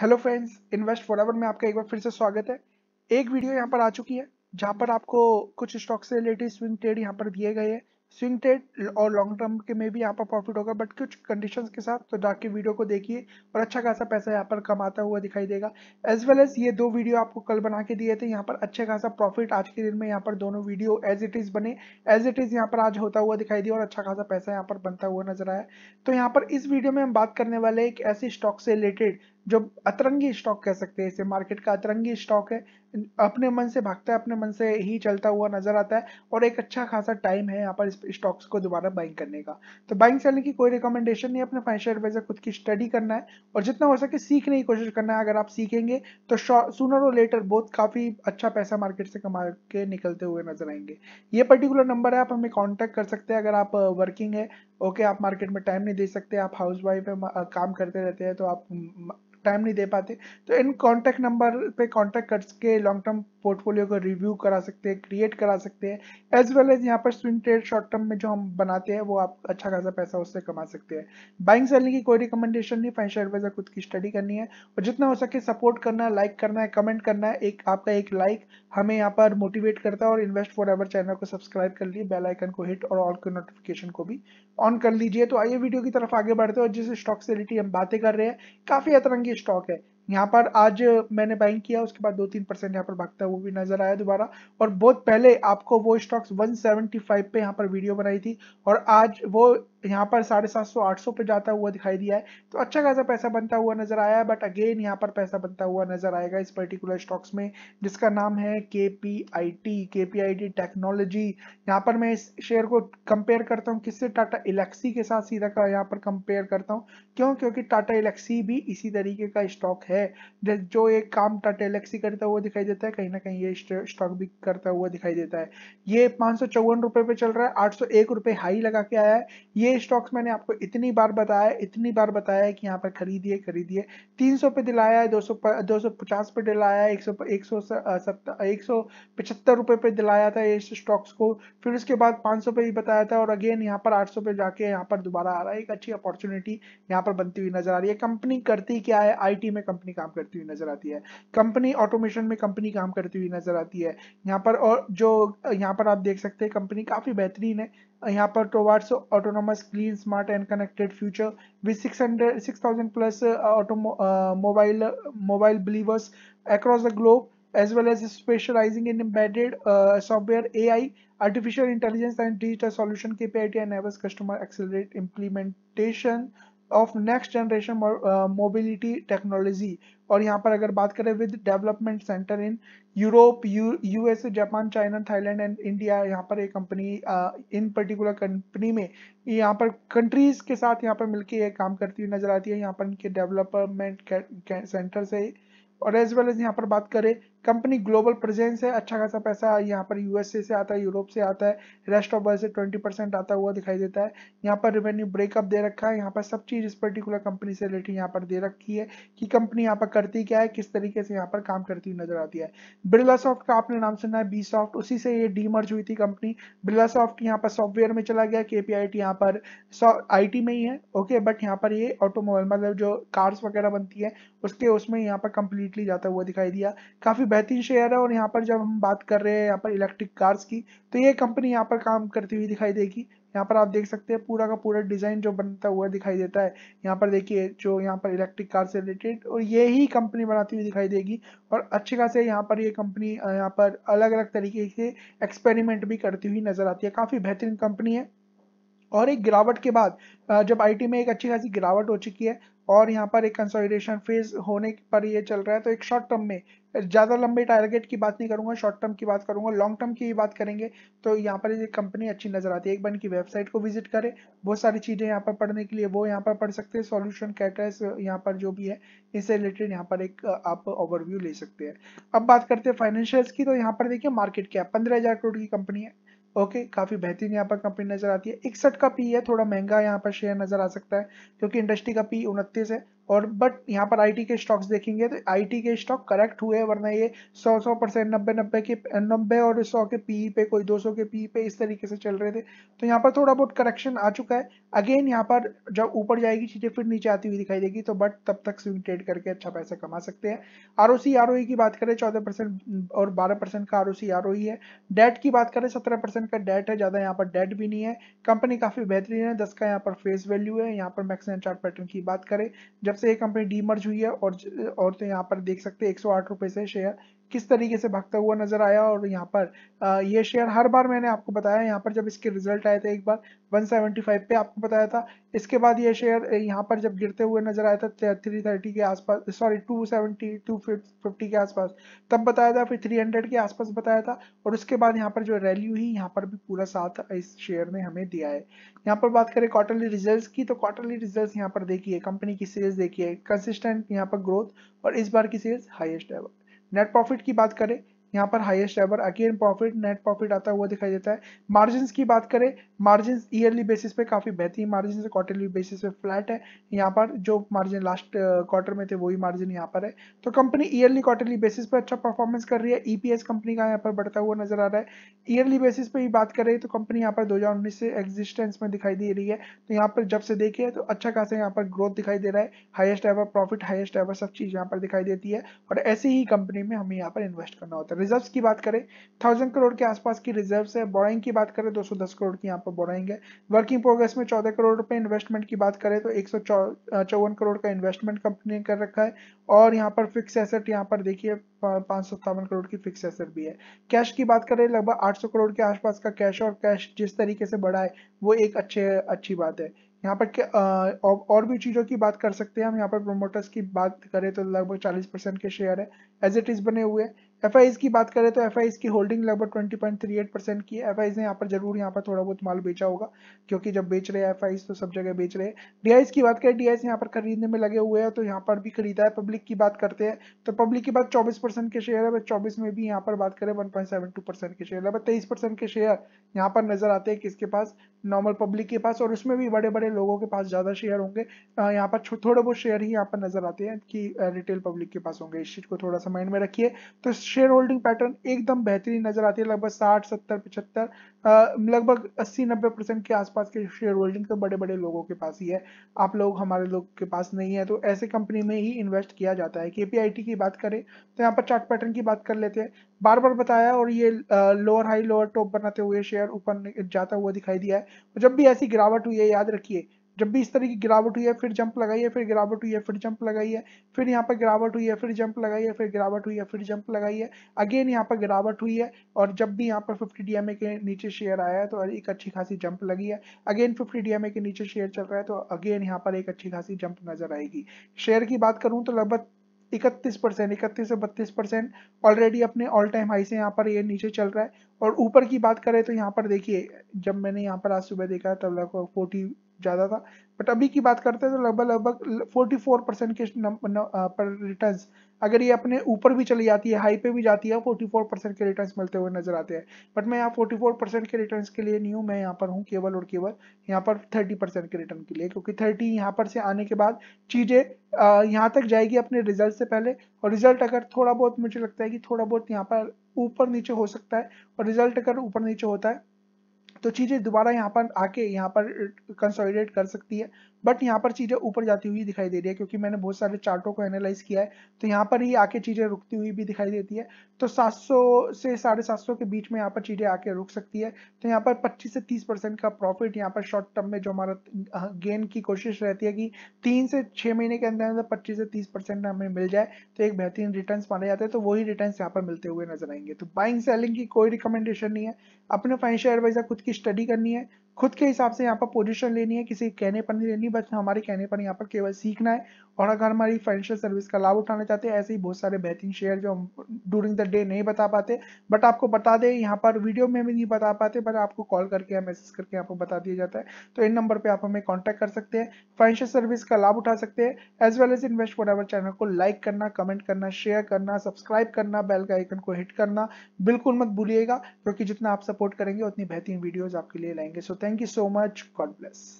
Hello friends, invest forever में आपका एक बार फिर से स्वागत है। एक वीडियो यहाँ पर आ चुकी है जहाँ पर आपको कुछ स्टॉक से रिलेटेड स्विंग ट्रेड यहाँ पर दिए गए हैं। स्विंग ट्रेड और लॉन्ग टर्म के में भी यहाँ पर प्रॉफिट होगा बट कुछ कंडीशंस के साथ, तो जाके वीडियो को देखिए और अच्छा खासा पैसा यहाँ पर कमाता हुआ दिखाई देगा। एज वेल एज ये दो वीडियो आपको कल बना के दिए थे, यहाँ पर अच्छे खासा प्रॉफिट आज के दिन में यहाँ पर दोनों वीडियो एज इट इज बने, एज इट इज यहाँ पर आज होता हुआ दिखाई दिया और अच्छा खासा पैसा यहाँ पर बनता हुआ नजर आया। तो यहाँ पर इस वीडियो में हम बात करने वाले एक ऐसे स्टॉक से रिलेटेड जो अतरंगी स्टॉक कह सकते हैं, इसे मार्केट का अतरंगी स्टॉक है, अपने मन से भागता है, अपने मन से ही चलता हुआ नजर आता है और एक अच्छा खासा टाइम है यहाँ पर इस स्टॉक्स को दोबारा बाइंग करने का। तो बाइंग सेलिंग की कोई रिकमेंडेशन नहीं, अपने फाइनेंशियल एडवाइजर खुद की स्टडी करना है और जितना हो सके सीखने की कोशिश करना है। अगर आप सीखेंगे तो सूनर और लेटर बहुत काफी अच्छा पैसा मार्केट से कमा के निकलते हुए नजर आएंगे। ये पर्टिकुलर नंबर है, आप हमें कॉन्टेक्ट कर सकते हैं। अगर आप वर्किंग है, ओके, आप मार्केट में टाइम नहीं दे सकते, आप हाउस वाइफ है, काम करते रहते हैं तो आप टाइम नहीं दे पाते, तो इन कॉन्टैक्ट नंबर पे कॉन्टैक्ट करके लॉन्ग टर्म पोर्टफोलियो को रिव्यू करा सकते हैं, क्रिएट करा सकते हैं। एज वेल एज यहाँ पर स्विंग ट्रेड शॉर्ट टर्म में जो हम बनाते हैं वो आप अच्छा खासा पैसा उससे कमा सकते हैं। बाइंग सेलिंग की कोई रिकमेंडेशन नहीं, फाइनेंशियल एडवाइजर खुद की स्टडी करनी है और जितना हो सके सपोर्ट करना है, लाइक करना है, कमेंट करना है। एक आपका एक लाइक हमें यहाँ पर मोटिवेट करता है। और इन्वेस्ट फॉरएवर चैनल को सब्सक्राइब कर लिए, बेल आइकन को हिट और ऑल के नोटिफिकेशन को भी ऑन कर लीजिए। तो आइए वीडियो की तरफ आगे बढ़ते हैं। और जिस स्टॉक से रिलेटेड हम बातें कर रहे हैं काफी अतरंगी स्टॉक है, यहाँ पर आज मैंने बाइंग किया, उसके बाद 2-3% यहाँ पर भागता वो भी नजर आया दोबारा। और बहुत पहले आपको वो स्टॉक्स 175 पे यहाँ पर वीडियो बनाई थी और आज वो यहाँ पर 750-800 पे जाता हुआ दिखाई दिया है, तो अच्छा खासा पैसा बनता हुआ नजर आया है। बट अगेन यहाँ पर पैसा बनता हुआ नजर आएगा इस पर्टिकुलर स्टॉक्स में जिसका नाम है केपीआईटी टेक्नोलॉजी। यहाँ पर मैं इस शेयर को कंपेयर करता हूँ किससे, टाटा एलेक्सी के साथ सीधा यहाँ पर कंपेयर करता हूँ। क्यों? क्योंकि टाटा एलेक्सी भी इसी तरीके का स्टॉक है, जो एक काम टाटा एलेक्सी करता हुआ दिखाई देता है, कहीं ना कहीं ये स्टॉक भी करता हुआ दिखाई देता है। ये 554 रुपए पे चल रहा है, 801 रुपए हाई लगा के आया है। ये स्टॉक्स मैंने आपको इतनी बार बताया है कि यहाँ पर खरीदिए। 300 पे दिलाया है, 250 पे दिलाया है, 175 रुपए पे दिलाया था इस स्टॉक्स को, फिर उसके बाद 500 पे ही बताया था और अगेन यहाँ पर 800 पे जाके यहाँ पर दोबारा आ रहा है। एक अच्छी अपॉर्चुनिटी यहाँ पर बनती हुई नजर आ रही है। कंपनी करती क्या है? IT में कंपनी काम करती हुई नजर आती है, कंपनी ऑटोमेशन में कंपनी काम करती हुई नजर आती है यहाँ पर। और जो यहाँ पर आप देख सकते हैं कंपनी काफी बेहतरीन है यहाँ पर, towards autonomous clean smart and connected future with 6,000+ mobile believers across the globe, as well as specializing in embedded software, AI, artificial intelligence and digital solution. KPIT enables customer accelerate implementation of next generation mobility technology. और यहाँ पर अगर बात करें with development centre in Europe, US, Japan, China, Thailand and India, यहाँ पर एक company इन particular company में यहाँ पर कंट्रीज के साथ यहाँ पर मिलके ये काम करती हुई नजर आती है। यहाँ पर इनके डेवलपमेंट सेंटर से और एज वेल एज यहाँ पर बात करें कंपनी ग्लोबल प्रेजेंस है, अच्छा खासा पैसा यहाँ पर यूएसए से आता है, यूरोप से आता है, रेस्ट ऑफ वर्ल्ड से 20% आता हुआ दिखाई देता है। यहाँ पर रेवेन्यू ब्रेकअप दे रखा है, यहाँ पर सब चीज इस पर्टिकुलर कंपनी से रिलेटेड यहाँ पर दे रखी है कि कंपनी यहाँ पर करती क्या है, किस तरीके से यहाँ पर काम करती हुई नजर आती है। बिरला सॉफ्ट का आपने नाम सुना है, बी सॉफ्ट, उसी से ये डीमर्ज हुई थी कंपनी। बिरला सॉफ्ट यहाँ पर सॉफ्टवेयर में चला गया, KPIT यहाँ पर IT में ही है, ओके, बट यहाँ पर ये ऑटोमोबाइल मतलब जो कार्स वगैरह बनती है उसके उसमें यहाँ पर कंप्लीटली जाता हुआ दिखाई दिया। काफी बेहतरीन शेयर है। और यहाँ पर जब हम बात कर रहे हैं यहाँ पर इलेक्ट्रिक कार्स की, तो ये कंपनी यहाँ पर काम करती हुई दिखाई देगी। यहाँ पर आप देख सकते हैं पूरा का पूरा डिजाइन जो बनता हुआ दिखाई देता है, यहाँ पर देखिए जो यहाँ पर इलेक्ट्रिक कार से रिलेटेड, और ये ही कंपनी बनाती हुई दिखाई देगी। और अच्छे खासे यहाँ पर ये कंपनी यहाँ पर अलग अलग तरीके से एक्सपेरिमेंट भी करती हुई नजर आती है, काफी बेहतरीन कंपनी है। और एक गिरावट के बाद जब IT में एक अच्छी खासी गिरावट हो चुकी है और यहाँ पर एक कंसोलिडेशन फेज होने पर ये चल रहा है, तो एक शॉर्ट टर्म में, ज़्यादा लंबे टारगेट की बात नहीं करूंगा, शॉर्ट टर्म की बात करूंगा, लॉन्ग टर्म की बात करेंगे तो यहाँ पर ये कंपनी अच्छी नजर आती है। एक बार इनकी वेबसाइट को विजिट करें, बहुत सारी चीज़ें यहाँ पर पढ़ने के लिए वो यहाँ पर पढ़ सकते हैं, सॉल्यूशन कैटर्स यहाँ पर जो भी है इससे रिलेटेड यहाँ पर एक आप ओवरव्यू ले सकते हैं। अब बात करते हैं फाइनेंशियल्स की, तो यहाँ पर देखिए मार्केट कैप 15,000 करोड़ की कंपनी है, ओके, काफी बेहतरीन यहाँ पर कंपनी नजर आती है। 61 का पी है, थोड़ा महंगा यहाँ पर शेयर नजर आ सकता है क्योंकि इंडस्ट्री का पी 29 है। और बट यहाँ पर आईटी के स्टॉक्स देखेंगे तो आईटी के स्टॉक करेक्ट हुए, वरना ये 100% 90 और 100 के पीई पे, कोई 200 के पीई पे इस तरीके से चल रहे थे। तो यहाँ पर थोड़ा बहुत करेक्शन आ चुका है। अगेन यहाँ पर जब ऊपर जाएगी चीजें फिर नीचे आती हुई दिखाई देगी, तो बट तब तक स्विंग ट्रेड करके अच्छा पैसा कमा सकते हैं। आरओसी आरओई की बात करें 14% और 12% का आरओसी आरओई है। डेट की बात करें 17% का डेट है, ज्यादा यहाँ पर डेट भी नहीं है। कंपनी काफी बेहतरीन है। 10 का यहाँ पर फेस वैल्यू है। यहाँ पर मैक्सिमम चार्ट पैटर्न की बात करें, जब से ये कंपनी डीमर्ज हुई है और तो यहाँ पर देख सकते हैं 108 रुपए से शेयर किस तरीके से भागता हुआ नजर आया। और यहाँ पर ये शेयर हर बार मैंने आपको बताया, यहाँ पर जब इसके रिजल्ट आए थे एक बार 175 पे आपको बताया था, इसके बाद ये शेयर यहाँ पर जब गिरते हुए नजर आया था 330 के आसपास, सॉरी 270 250 के आसपास तब बताया था, फिर 300 के आसपास बताया था। और उसके बाद यहाँ पर जो रैली हुई, यहाँ पर भी पूरा साथ इस शेयर ने हमें दिया है। यहाँ पर बात करें क्वार्टरली रिजल्ट की, तो क्वार्टरली रिजल्ट यहाँ पर देखिए, कंपनी की सेल्स देखिए कंसिस्टेंट यहाँ पर ग्रोथ, और इस बार की सेल्स हाइएस्ट है। नेट प्रॉफिट की बात करें, यहाँ पर highest ever again profit, net profit आता हुआ दिखाई देता है। मार्जिन्स की बात करें, मार्जिन्स ईयरली बेसिस पे काफी बेहतरीन मार्जिन है, क्वार्टरली बेसिस पे फ्लैट है। यहाँ पर जो मार्जिन लास्ट क्वार्टर में थे वही मार्जिन यहाँ पर है। तो कंपनी ईयरली क्वार्टरली बेसिस पे अच्छा परफॉर्मेंस कर रही है। ईपीएस कंपनी का यहाँ पर बढ़ता हुआ नजर आ रहा है। ईयरली बेसिस पे ही बात करें तो कंपनी यहाँ पर 2019 से एग्जिस्टेंस में दिखाई दे रही है, तो यहाँ पर जब से देखिए तो अच्छा खासा यहाँ पर ग्रोथ दिखाई दे रहा है। Highest ever profit, highest ever सब चीज यहाँ पर दिखाई देती है, और ऐसी ही कंपनी में हमें यहाँ पर इन्वेस्ट करना होता है। रिजर्व्स की बात करें 1000 करोड़ के आसपास की रिजर्व्स है। बोराइंग की बात करें 210 करोड़ की यहाँ पर बोराइंग है। वर्किंग प्रोग्रेस में 14 करोड़ रुपए। इन्वेस्टमेंट की बात करें तो 154 करोड़ का इन्वेस्टमेंट कंपनी ने कर रखा है। और यहाँ पर फिक्स एसेट यहाँ पर देखिए 557 करोड़ की फिक्स एसेट भी है। कैश की बात करें लगभग 800 करोड़ के आसपास का कैश, और कैश जिस तरीके से बढ़ा है वो एक अच्छी बात है। यहाँ पर और भी चीजों की बात कर सकते हैं हम। यहाँ पर प्रोमोटर्स की बात करें तो लगभग 40% के शेयर है एज इट इज बने हुए। एफआईज की बात करें तो एफआईज की होल्डिंग लगभग 20.38% की है। एफआईज ने यहाँ पर जरूर यहाँ पर थोड़ा बहुत माल बेचा होगा, क्योंकि जब बेच रहे हैं एफआईज तो सब जगह बेच रहे हैं। डीआईज की बात करें, डीआईज यहाँ पर खरीदने में लगे हुए हैं, तो यहाँ पर भी खरीदा है। पब्लिक की बात करते हैं तो पब्लिक की बात 24% के शेयर है। 24 में भी यहाँ पर बात करें 1.72% के शेयर है। 23% के शेयर यहाँ पर नजर आते हैं किसके पास, नॉर्मल पब्लिक के पास, और उसमें भी बड़े बड़े लोगों के पास ज्यादा शेयर होंगे। यहाँ पर थोड़े बहुत शेयर ही यहाँ पर नजर आते हैं कि रिटेल पब्लिक के पास होंगे। इस चीज को थोड़ा सा माइंड में रखिए। तो शेयर होल्डिंग पैटर्न एकदम बेहतरीन नजर आती है। लगभग 60-70-75 लगभग 80-90% के आसपास के शेयर होल्डिंग तो बड़े बड़े लोगों के पास ही है। आप लोग हमारे लोग के पास नहीं है, तो ऐसे कंपनी में ही इन्वेस्ट किया जाता है। केपीआईटी की बात करें तो यहाँ पर चार्ट पैटर्न की बात कर लेते हैं, बार बार बताया। और ये लोअर हाई लोअर टॉप बनाते हुए शेयर ऊपर जाता हुआ दिखाई दिया है। जब भी ऐसी गिरावट हुई है, याद रखिए जब भी इस तरह की गिरावट हुई है फिर जंप लगाई है, फिर गिरावट हुई है फिर जंप लगाई है, फिर यहाँ पर गिरावट हुई है फिर जंप लगाई है, फिर गिरावट हुई है फिर जंप लगाई है, अगेन यहाँ पर गिरावट हुई है। और जब भी यहाँ पर 50 DMA के नीचे शेयर आया है तो एक अच्छी खासी जंप लगी है। अगेन 50 DMA के नीचे शेयर चल रहा है, तो अगेन यहाँ पर एक अच्छी खासी जंप नजर आएगी। शेयर की बात करूँ तो लगभग 31 से 32% ऑलरेडी अपने ऑल टाइम हाई से यहाँ पर ये नीचे चल रहा है। और ऊपर की बात करें तो यहाँ पर देखिए, जब मैंने यहाँ पर आज सुबह देखा तब लगभग 40 ज़्यादा था, बट अभी की बात करते हैं तो लगभग 44% के पर रिटर्न्स, अगर ये अपने ऊपर भी चली जाती है हाई पे भी जाती है, 44% के रिटर्न्स मिलते हुए नजर आते हैं। बट मैं यहाँ 44% के रिटर्न्स के लिए नहीं हूँ, मैं यहाँ पर हूँ केवल और केवल यहाँ पर 30% के रिटर्न के लिए, क्योंकि 30 यहाँ पर से आने के बाद चीज़ें यहाँ तक जाएगी अपने रिजल्ट से पहले। और रिजल्ट अगर थोड़ा बहुत, मुझे लगता है कि थोड़ा बहुत यहाँ पर ऊपर नीचे हो सकता है, और रिजल्ट अगर ऊपर नीचे होता है तो चीज़ें दोबारा यहाँ पर आके यहाँ पर कंसोलिडेट कर सकती है। बट यहाँ पर चीज़ें ऊपर जाती हुई दिखाई दे रही है, क्योंकि मैंने बहुत सारे चार्टों को एनालाइज किया है, तो यहाँ पर ही आके चीज़ें रुकती हुई भी दिखाई देती है। तो 700 से 750 के बीच में यहाँ पर चीज़ें आके रुक सकती है। तो यहाँ पर 25 से 30% का प्रॉफिट यहाँ पर शॉर्ट टर्म में जो हमारा गेन की कोशिश रहती है कि 3 से 6 महीने के अंदर अंदर 25 से 30% हमें मिल जाए तो एक बेहतरीन रिटर्न माने जाते हैं। तो वही रिटर्न यहाँ पर मिलते हुए नजर आएंगे। तो बाइंग सेलिंग की कोई रिकमेंडेशन नहीं है, अपने फाइनेंशियल एडवाइजर खुद की स्टडी करनी है, खुद के हिसाब से यहाँ पर पोजीशन लेनी है, किसी कहने पर नहीं लेनी, बस हमारे कहने पर यहाँ पर केवल सीखना है। और अगर हमारी फाइनेंशियल सर्विस का लाभ उठाना चाहते हैं, ऐसे ही बहुत सारे बेहतरीन शेयर जो हम ड्यूरिंग द डे नहीं बता पाते बट आपको बता दें, यहाँ पर वीडियो में भी नहीं बता पाते बट आपको कॉल करके या मैसेज करके आपको बता दिया जाता है। तो इन नंबर पर आप हमें कॉन्टैक्ट कर सकते हैं, फाइनेंशियल सर्विस का लाभ उठा सकते हैं। As well as invest forever channel को लाइक करना, कमेंट करना, शेयर करना, सब्सक्राइब करना, बेल का आइकन को हिट करना बिल्कुल मत भूलिएगा, क्योंकि जितना आप सपोर्ट करेंगे उतनी बेहतरीन वीडियोज आपके लिए लाएंगे। So thank you so much. God bless.